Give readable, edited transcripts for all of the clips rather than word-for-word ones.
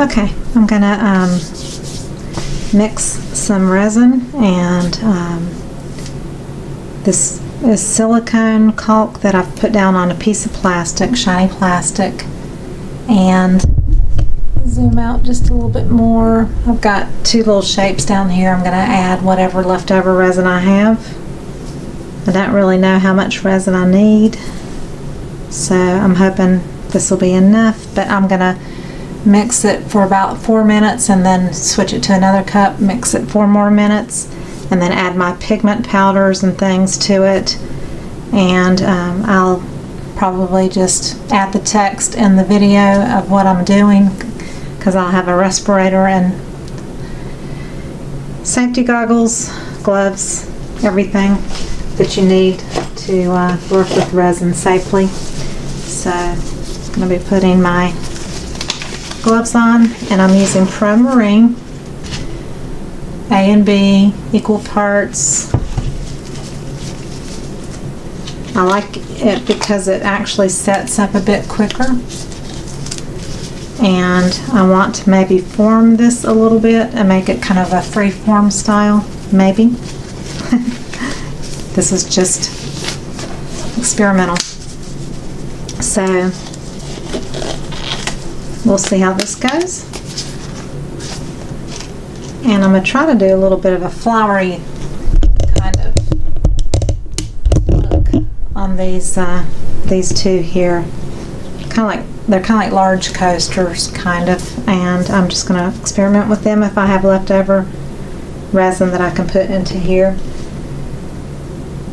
Okay, I'm gonna mix some resin and this is silicone caulk that I've put down on a piece of plastic, shiny plastic, and zoom out just a little bit more. I've got two little shapes down here. I'm gonna add whatever leftover resin I have. I don't really know how much resin I need, so I'm hoping this will be enough, but I'm gonna mix it for about 4 minutes and then switch it to another cup, mix it 4 more minutes, and then add my pigment powders and things to it. And I'll probably just add the text in the video of what I'm doing, because I'll have a respirator and safety goggles, gloves, everything that you need to work with resin safely. So I'm going to be putting my gloves on, and I'm using Pro Marine A and B equal parts. I like it because it actually sets up a bit quicker, and I want to maybe form this a little bit and make it kind of a free form style, maybe. This is just experimental, so we'll see how this goes. And I'm going to try to do a little bit of a flowery kind of look on these two here. They're kind of like large coasters, kind of. And I'm just going to experiment with them if I have leftover resin that I can put into here.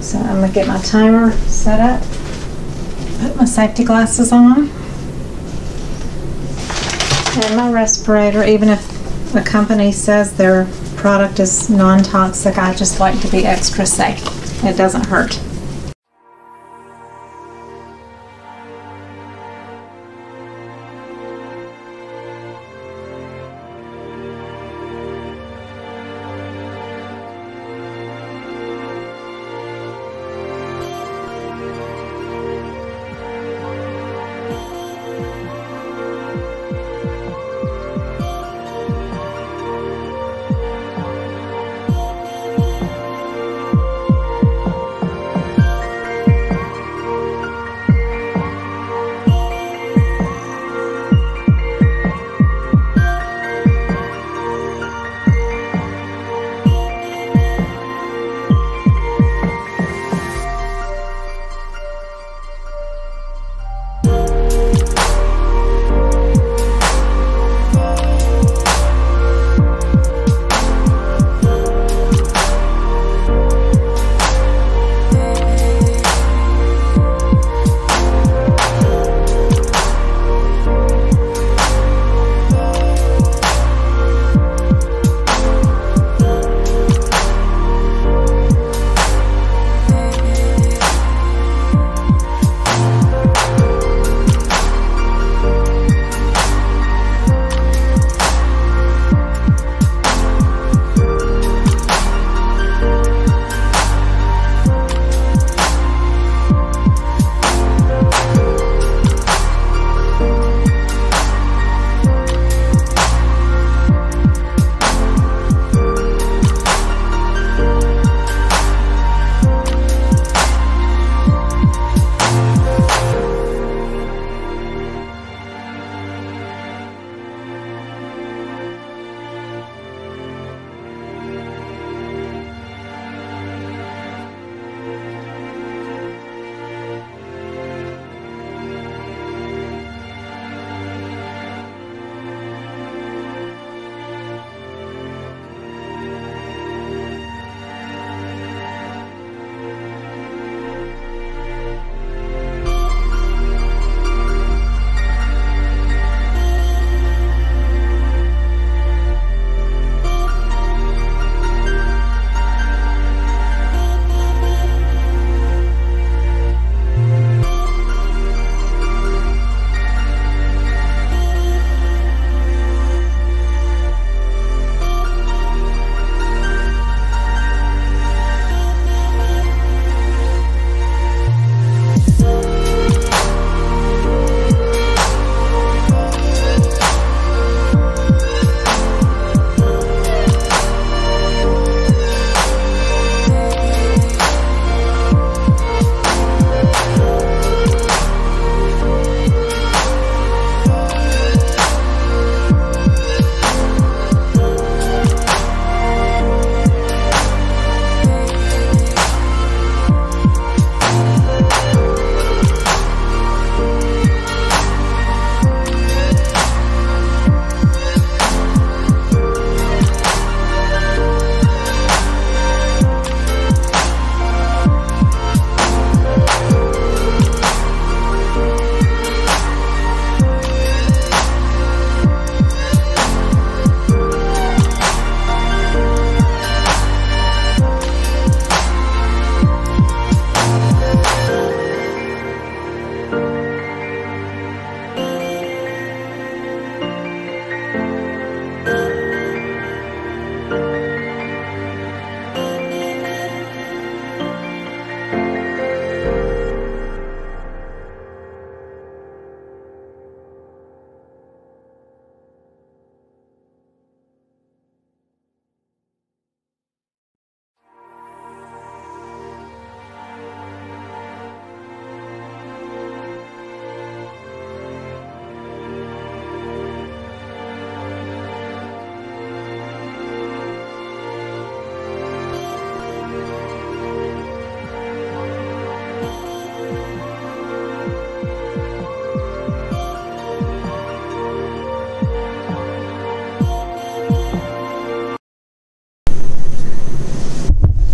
So I'm going to get my timer set up, put my safety glasses on, and my respirator. Even if a company says their product is non-toxic, I just like to be extra safe. It doesn't hurt.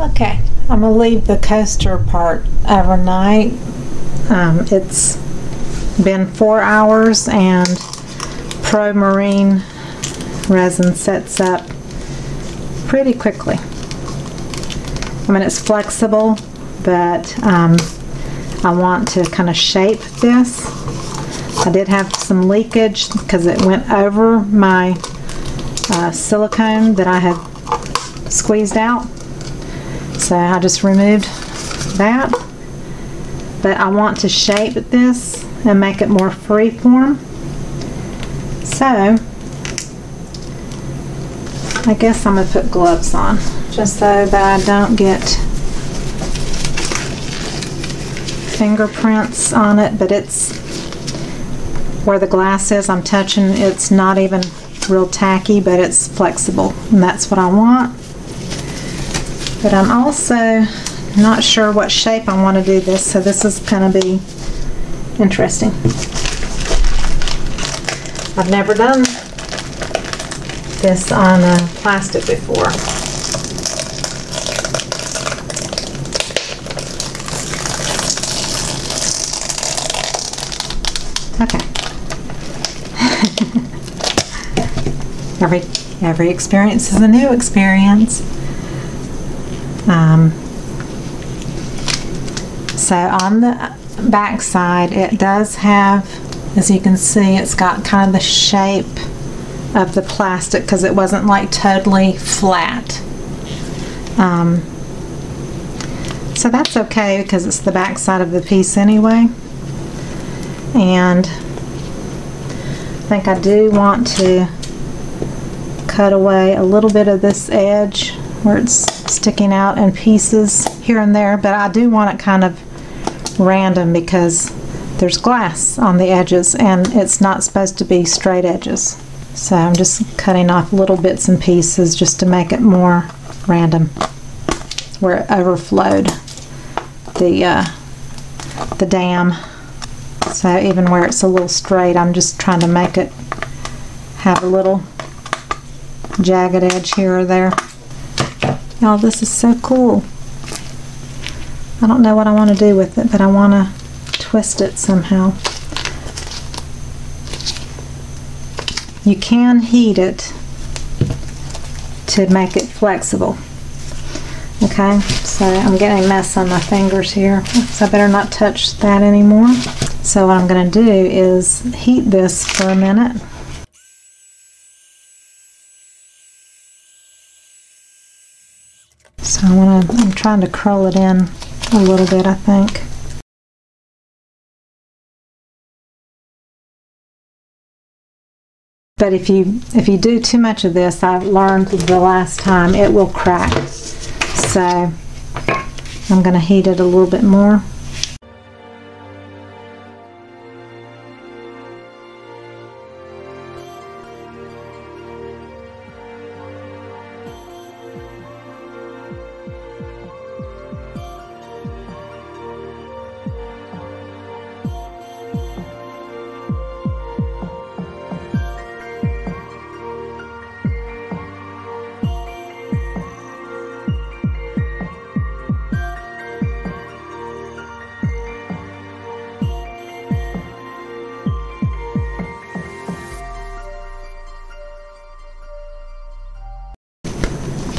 Okay, I'm gonna leave the coaster part overnight. It's been 4 hours and Pro Marine resin sets up pretty quickly. I mean, it's flexible, but I want to kind of shape this. I did have some leakage because it went over my silicone that I had squeezed out. So I just removed that. But I want to shape this and make it more freeform. So I guess I'm going to put gloves on just so that I don't get fingerprints on it, but it's where the glass is I'm touching. It's not even real tacky, but it's flexible, and that's what I want. But I'm also not sure what shape I want to do this, so this is going to be interesting. I've never done this on a plastic before. Okay. Every experience is a new experience. So on the back side, it does have, as you can see, it's got kind of the shape of the plastic because it wasn't like totally flat. So that's okay because it's the back side of the piece anyway. And I think I do want to cut away a little bit of this edge where it's sticking out in pieces here and there, but I do want it kind of random because there's glass on the edges and it's not supposed to be straight edges. So I'm just cutting off little bits and pieces just to make it more random where it overflowed the dam. So even where it's a little straight, I'm just trying to make it have a little jagged edge here or there. Y'all, this is so cool. I don't know what I want to do with it, but I want to twist it somehow. You can heat it to make it flexible. Okay, so I'm getting a mess on my fingers here, so I better not touch that anymore. So what I'm going to do is heat this for a minute. So I'm trying to curl it in a little bit, I think. But if you do too much of this, I've learned the last time, it will crack. So I'm going to heat it a little bit more.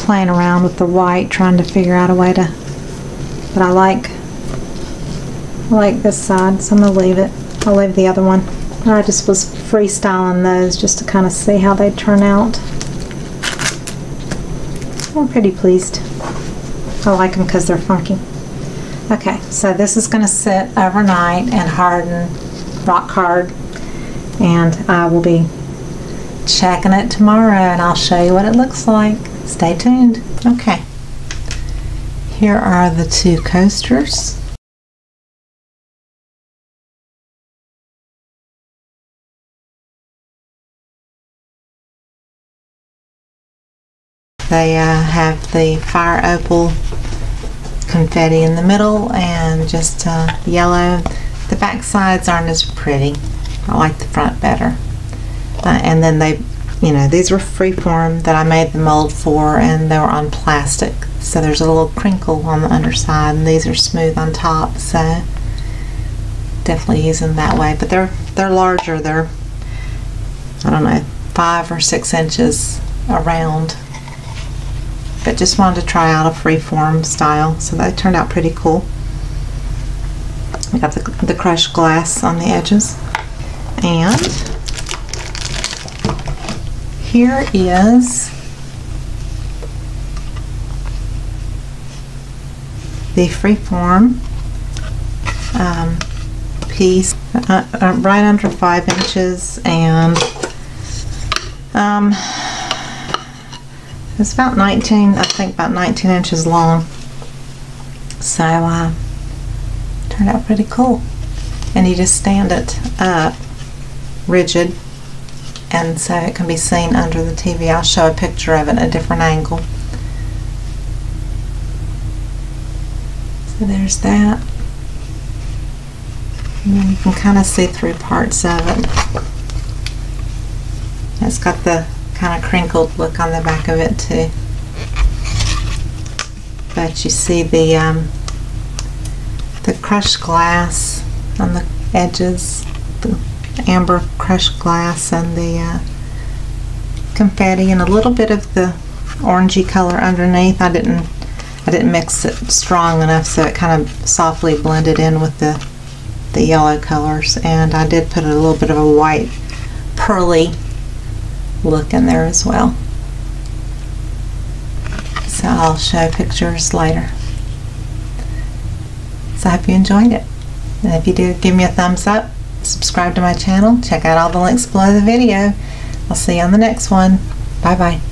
Playing around with the white, trying to figure out a way to, but I like this side, so I'm gonna leave it. I'll leave the other one. I just was freestyling those just to kind of see how they turn out. I'm pretty pleased. I like them because they're funky. Okay, so this is gonna sit overnight and harden, rock hard, and I will be checking it tomorrow and I'll show you what it looks like. Stay tuned. Okay, here are the two coasters. They have the fire opal confetti in the middle and just yellow. The back sides aren't as pretty. I like the front better. And then they you know, these were freeform that I made the mold for, and they were on plastic, so there's a little crinkle on the underside, and these are smooth on top, so definitely use them that way. But they're larger, they're, I don't know, 5 or 6 inches around. But just wanted to try out a freeform style, so they turned out pretty cool. We got the crushed glass on the edges, and here is the freeform piece, right under 5 inches, and it's about 19, I think about 19 inches long. So turned out pretty cool. And you just stand it up rigid, and so it can be seen under the TV. I'll show a picture of it at a different angle. So there's that. And then you can kind of see through parts of it. It's got the kind of crinkled look on the back of it too. But you see the crushed glass on the edges, the amber crushed glass, and the confetti, and a little bit of the orangey color underneath. I didn't mix it strong enough, so it kind of softly blended in with the yellow colors, and I did put a little bit of a white pearly look in there as well. So I'll show pictures later. So I hope you enjoyed it, and if you do, give me a thumbs up, subscribe to my channel, check out all the links below the video. I'll see you on the next one. Bye bye.